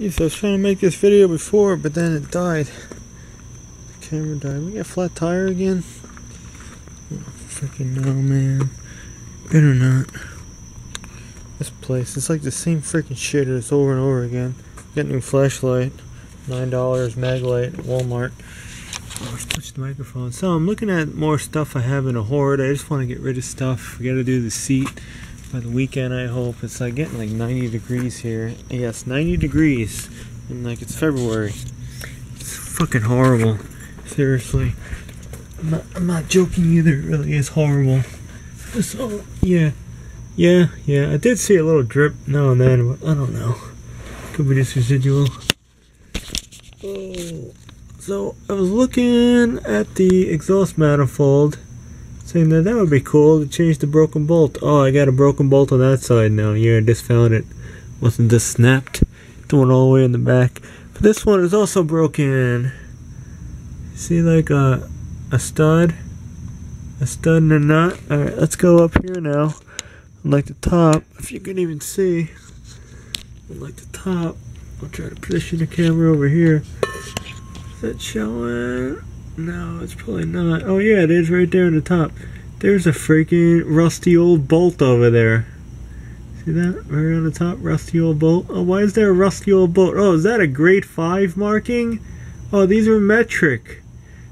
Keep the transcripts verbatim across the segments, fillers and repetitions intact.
Jeez, I was trying to make this video before, but then it died. The camera died. We got a flat tire again? Oh, freaking no, man. Better not. This place, it's like the same freaking shit it's over and over again. Got a new flashlight. nine dollars, Maglite, Walmart. Oh, I touched the microphone. So I'm looking at more stuff I have in a hoard. I just want to get rid of stuff. We got to do the seat by the weekend, I hope. It's like getting like ninety degrees here. And yes, ninety degrees. And like it's February. It's fucking horrible. Seriously. I'm not, I'm not joking either. It really is horrible. So, yeah. Yeah, yeah. I did see a little drip now and then, but I don't know. Could be just residual. Oh. So I was looking at the exhaust manifold, saying that that would be cool to change the broken bolt. Oh, I got a broken bolt on that side now. Yeah, I just found it. Wasn't just snapped. The one all the way in the back. But this one is also broken. See, like a a stud, a stud and a nut. All right, let's go up here now. Unlike the top, if you can even see. Unlike the top, I'll try to position the camera over here. Is that showing? No, it's probably not. Oh yeah, it is right there on the top. There's a freaking rusty old bolt over there. See that? Right on the top, rusty old bolt. Oh, why is there a rusty old bolt? Oh, is that a grade five marking? Oh, these are metric.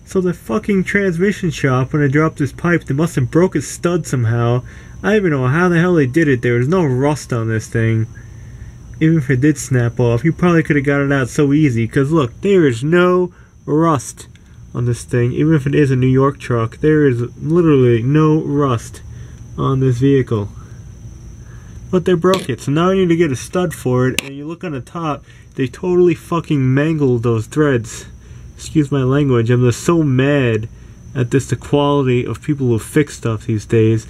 So the fucking transmission shop, when I dropped this pipe, they must have broke a stud somehow. I don't even know how the hell they did it. There was no rust on this thing. Even if it did snap off, you probably could have got it out so easy. Because look, there is no rust on this thing. Even if it is a New York truck, there is literally no rust on this vehicle. But they broke it, so now you need to get a stud for it. And you look on the top, they totally fucking mangled those threads. Excuse my language, I'm just so mad at this, the quality of people who fix stuff these days.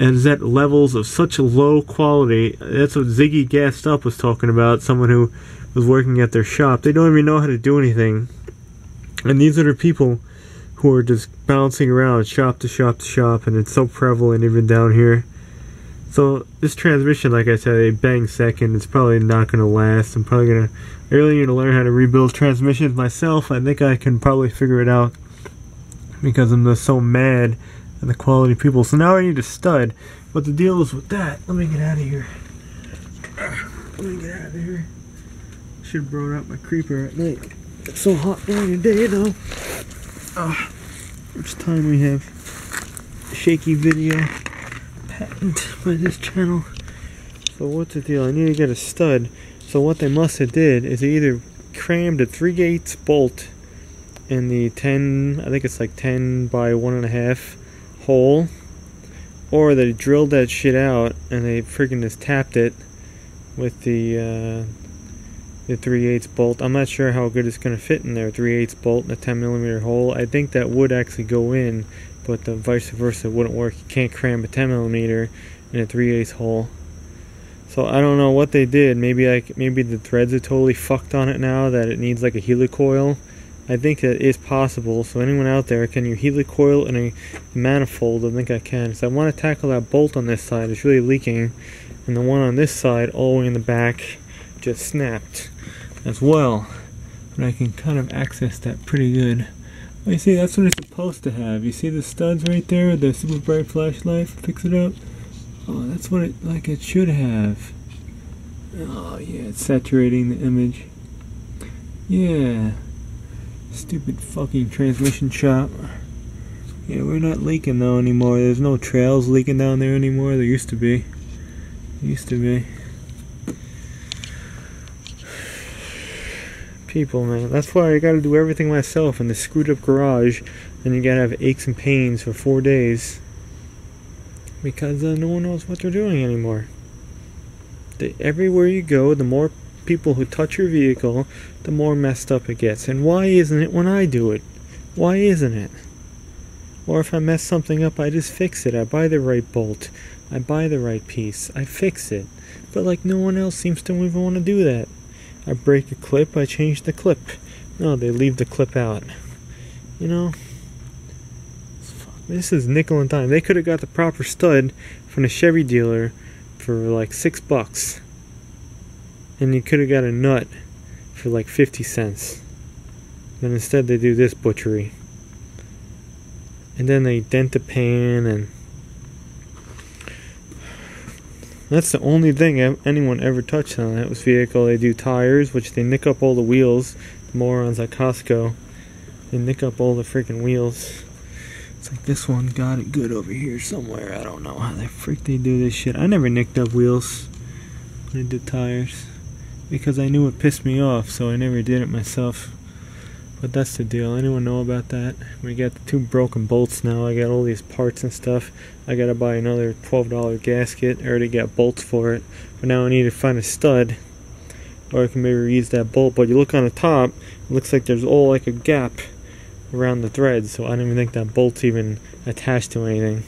And is at levels of such a low quality. That's what Ziggy Gassed Up was talking about. Someone who was working at their shop. They don't even know how to do anything. And these are the people who are just bouncing around shop to shop to shop. And it's so prevalent even down here. So this transmission, like I said, a bang second. It's probably not going to last. I'm probably going to... I really need to learn how to rebuild transmissions myself. I think I can probably figure it out. Because I'm just so mad. And the quality of people. So now I need a stud. What the deal is with that? Let me get out of here. Let me get out of here. Should have brought out my creeper at night. It's so hot during the day though. Ah, how much time we have? Shaky video patent by this channel. So what's the deal? I need to get a stud. So what they must have did is they either crammed a three-eighths bolt in the ten. I think it's like ten by one and a half. Hole, or they drilled that shit out and they freaking just tapped it with the uh, the three-eighths bolt. I'm not sure how good it's gonna fit in there. three-eighths bolt in a ten millimeter hole. I think that would actually go in, but the vice versa wouldn't work. You can't cram a ten millimeter in a three-eighths hole. So I don't know what they did. Maybe like maybe the threads are totally fucked on it now that it needs like a helicoil. I think that is possible, so anyone out there, can you helicoil in a manifold? I think I can. So I want to tackle that bolt on this side. It's really leaking. And the one on this side, all the way in the back, just snapped as well. But I can kind of access that pretty good. Well, you see, that's what it's supposed to have. You see the studs right there? The super bright flashlight? Fix it up. Oh, that's what it, like it should have. Oh, yeah, it's saturating the image. Yeah. Stupid fucking transmission shop. Yeah, we're not leaking though anymore. There's no trails leaking down there anymore. There used to be. There used to be. People, man. That's why I gotta do everything myself in this screwed up garage. And you gotta have aches and pains for four days. Because uh, no one knows what they're doing anymore. They, everywhere you go, the more people who touch your vehicle, the more messed up it gets. And why isn't it when I do it? Why isn't it? Or if I mess something up, I just fix it. I buy the right bolt. I buy the right piece. I fix it. But like no one else seems to even want to do that. I break a clip, I change the clip. No, they leave the clip out. You know? This is nickel and dime. They could have got the proper stud from a Chevy dealer for like six bucks. And you could have got a nut for like fifty cents. Then instead they do this butchery. And then they dent the pan, and that's the only thing anyone ever touched on that was vehicle. They do tires, which they nick up all the wheels. The morons at Costco, they nick up all the freaking wheels. It's like this one got it good over here somewhere. I don't know how the frick they do this shit. I never nicked up wheels when I did tires, because I knew it pissed me off, so I never did it myself. But that's the deal. Anyone know about that? We got the two broken bolts now. I got all these parts and stuff. I gotta buy another twelve dollar gasket. I already got bolts for it. But now I need to find a stud, or I can maybe reuse that bolt. But you look on the top, it looks like there's all like a gap around the thread. So I don't even think that bolt's even attached to anything.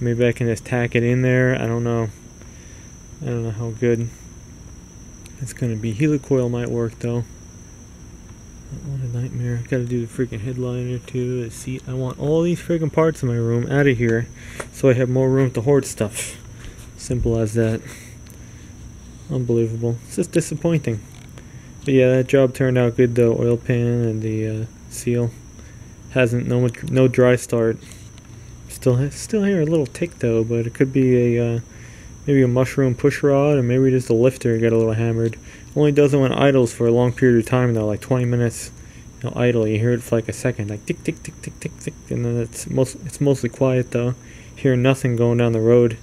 Maybe I can just tack it in there. I don't know. I don't know how good it's gonna be. Helicoil might work though. What a nightmare. I gotta do the freaking headliner too, the seat. I want all these freaking parts in my room out of here so I have more room to hoard stuff. Simple as that. Unbelievable. It's just disappointing. But yeah, that job turned out good though. Oil pan and the uh, seal. Hasn't, no much, no dry start. Still still here a little tick though, but it could be a, uh, maybe a mushroom push rod, or maybe just a lifter got a little hammered. Only does it when it idles for a long period of time though, like twenty minutes. It'll idle, you hear it for like a second, like tick tick tick tick tick tick, and then it's most it's mostly quiet though. Hear nothing going down the road.